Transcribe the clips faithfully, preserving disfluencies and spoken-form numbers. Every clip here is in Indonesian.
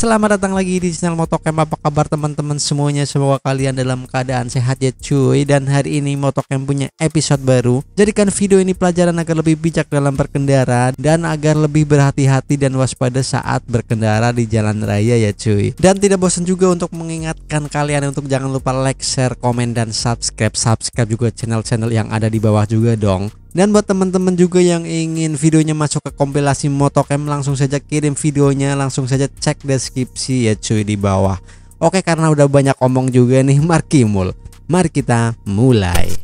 Selamat datang lagi di channel Moto Cam. Apa kabar teman-teman semuanya? Semoga kalian dalam keadaan sehat ya cuy. Dan hari ini Moto Cam punya episode baru. Jadikan video ini pelajaran agar lebih bijak dalam berkendara dan agar lebih berhati-hati dan waspada saat berkendara di jalan raya ya cuy. Dan tidak bosan juga untuk mengingatkan kalian untuk jangan lupa like, share, komen, dan subscribe. Subscribe juga channel-channel yang ada di bawah juga dong. Dan buat teman-teman juga yang ingin videonya masuk ke kompilasi Moto Cam, langsung saja kirim videonya, langsung saja cek deskripsi ya cuy di bawah. Oke, karena udah banyak omong juga nih, Markimul. Mari kita mulai.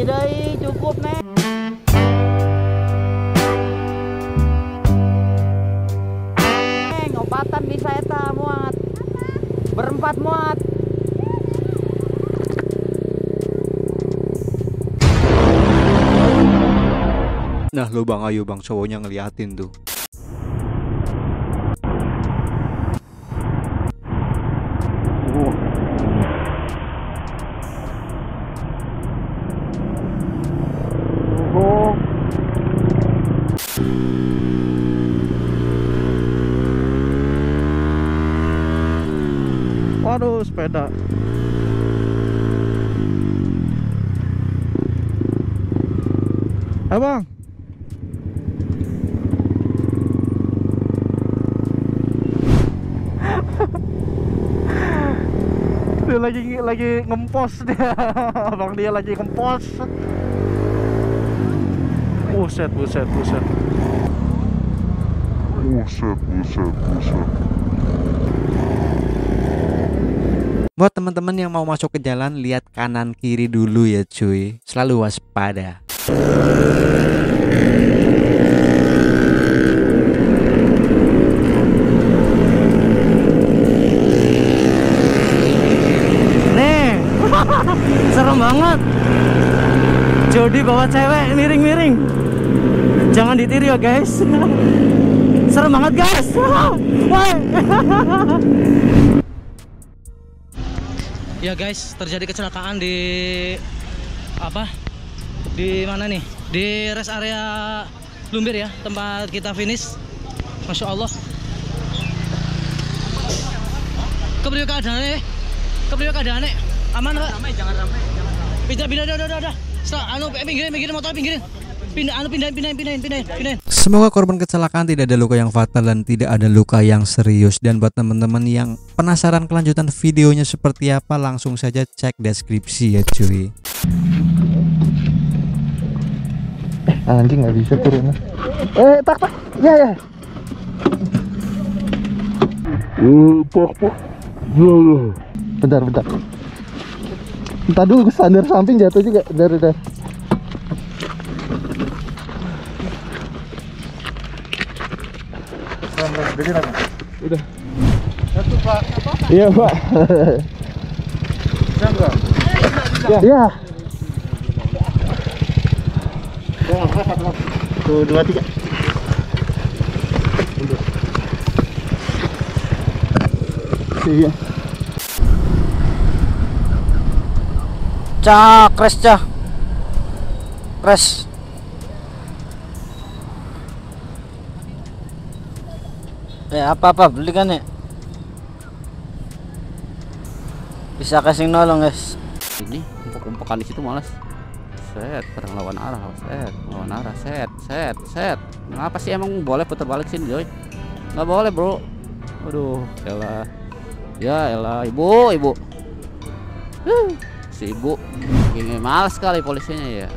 Jadi cukup nih. Ngopatan bisa eta muat. Berempat muat. Nah, lo Bang Ayu, Bang cowoknya ngeliatin tuh. Waduh, sepeda. Abang. Dia lagi lagi ngempos dia. Abang dia lagi ngempos. Buset, buset, buset. Buset, buset, buset. Buat teman-teman yang mau masuk ke jalan, lihat kanan kiri dulu ya cuy. Selalu waspada. Nih, serem banget. Jody bawa cewek miring-miring. Jangan ditiru ya guys. Serem banget guys. Ya guys, terjadi kecelakaan di apa? Di mana nih? Di rest area Lumbir ya, tempat kita finish. Masya Allah. Kepriyo keadaannya? Kepriyo keadaannya? Aman nggak? Ramai, jangan ramai. Pindah, pindah, udah, udah, udah. Anu, pinggirin, pinggirin motor, pinggirin. Pindah, anu, pindahin, pindahin, pindahin, pindahin, pindahin. Semoga korban kecelakaan tidak ada luka yang fatal dan tidak ada luka yang serius. Dan buat teman-teman yang penasaran kelanjutan videonya seperti apa, langsung saja cek deskripsi ya cuy. Eh, anjing nggak bisa turun. Eh, tak tak, ya ya. Eh, pok pok. Bentar bentar. Bentar dulu, sandar samping jatuh juga dari dari. Udah. Satu pak. Iya pak. Bisa nggak? Iya. Satu dua tiga. Iya. Cah, crash cah. Crash. Eh apa-apa beli kan ya. Bisa kasih nolong guys. Ini empuk-empukan di situ malas. Set, terang lawan arah, set, lawan arah, set, set, set. Kenapa sih emang boleh putar balik sini, coy? Enggak boleh, bro. Aduh, elah. Ya elah, ibu, ibu. Uh, si ibu ini malas sekali polisinya ya.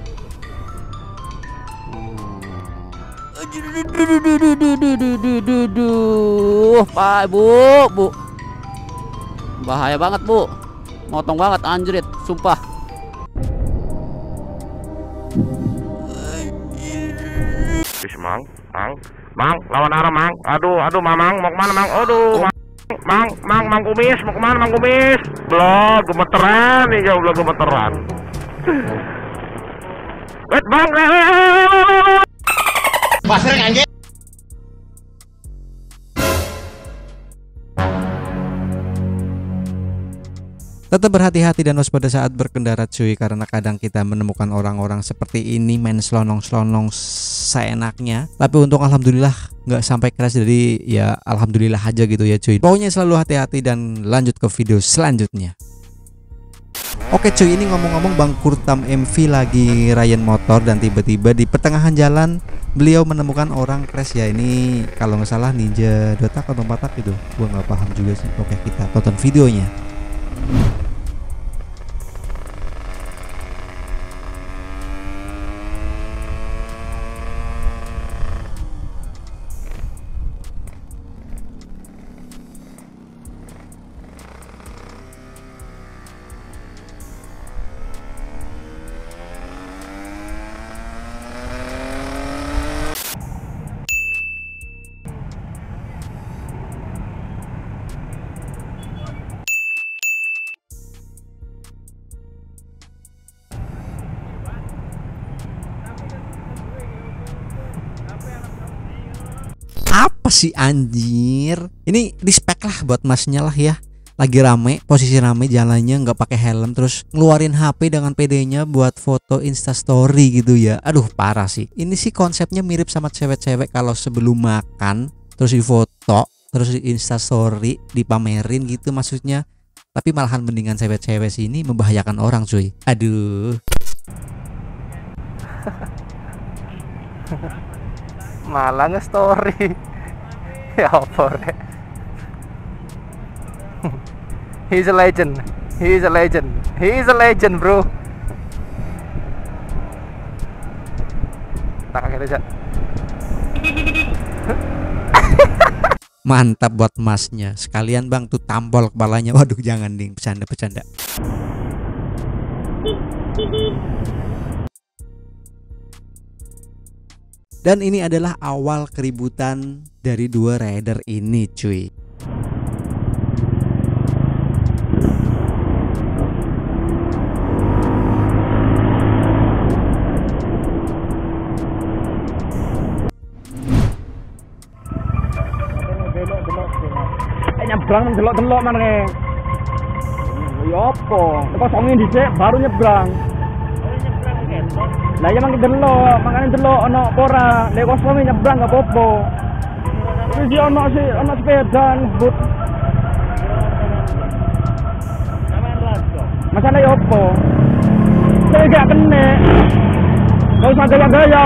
Duh, Pak, Bu, Bu. Bahaya banget, Bu. Motong banget anjrit, sumpah. Bismang, ang, Mang, lawan arah Mang. Aduh, aduh Mamang, mau kemana Mang? Aduh, oh. Mang, Mang, Mang Kumis, mau kemana Mang Kumis? Belum, gemeteran nih, jauh belum gemeteran. Wait, Bang. Pasreng anjing. Tetap berhati-hati dan waspada saat berkendara cuy, karena kadang kita menemukan orang-orang seperti ini main selonong-selonong seenaknya. Tapi untung alhamdulillah nggak sampai keras, jadi ya alhamdulillah aja gitu ya cuy. Pokoknya selalu hati-hati dan lanjut ke video selanjutnya. Oke cuy, ini ngomong-ngomong Bang Kurtam M V lagi rayan motor dan tiba-tiba di pertengahan jalan beliau menemukan orang crash ya. Ini kalau nggak salah Ninja Dotak atau Patak gitu, gua nggak paham juga sih. Oke, kita tonton videonya. Apa sih anjir? Ini respect lah buat masnya lah ya. Lagi rame, posisi rame jalannya nggak pakai helm, terus ngeluarin H P dengan P D-nya buat foto Instastory gitu ya. Aduh parah sih. Ini sih konsepnya mirip sama cewek-cewek kalau sebelum makan terus difoto, terus di Instastory dipamerin gitu maksudnya. Tapi malahan mendingan cewek-cewek sini membahayakan orang cuy. Aduh. Malah nge-story. Ya apa re? He's a legend. He's a legend. He's a legend, bro. Tak kaget aja. Mantap buat masnya. Sekalian Bang tuh tampol kepalanya. Waduh, jangan ding, bercanda-bercanda. Dan ini adalah awal keributan dari dua rider ini cuy. Nyebrang delok-delok maneh. Ya apa? Kosongin dhisik baru nyebrang. Lah ya mang delok, makane delok ana apa ora. Nek kosong nyebrang gak apa-apa. Wis yo ana sih, ana sepeda ngebut. Sampeyan lasko. Masane yo apa? Saya gak kene. Gak usah gaya-gaya.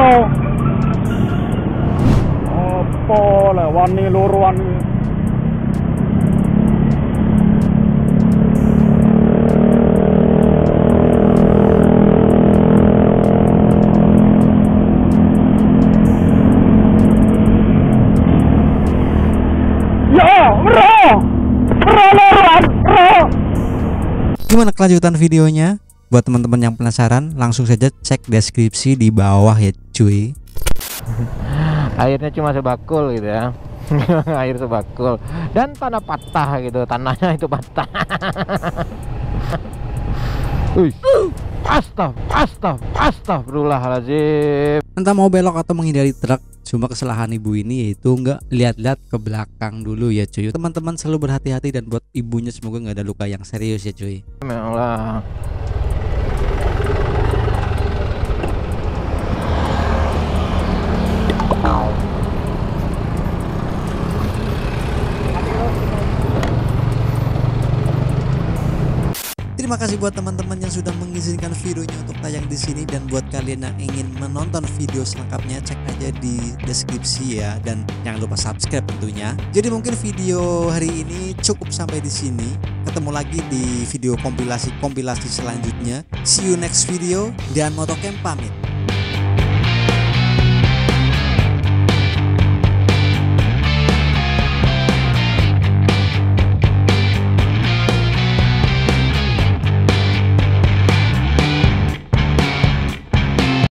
Apa lah wani loro wani. Gimana kelanjutan videonya? Buat teman-teman yang penasaran, langsung saja cek deskripsi di bawah ya cuy. Airnya cuma sebakul gitu ya. Air sebakul dan tanah patah gitu, tanahnya itu patah. Uy. Astag, astag, astagfirullahaladzim. Entah mau belok atau menghindari truk, cuma kesalahan ibu ini yaitu nggak lihat-lihat ke belakang dulu ya cuy. Teman-teman selalu berhati-hati dan buat ibunya semoga nggak ada luka yang serius ya cuy. Memanglah. Terima kasih buat teman-teman yang sudah mengizinkan videonya untuk tayang di sini, dan buat kalian yang ingin menonton video selengkapnya cek aja di deskripsi ya, dan jangan lupa subscribe tentunya. Jadi mungkin video hari ini cukup sampai di sini. Ketemu lagi di video kompilasi-kompilasi selanjutnya. See you next video dan Moto Cam pamit.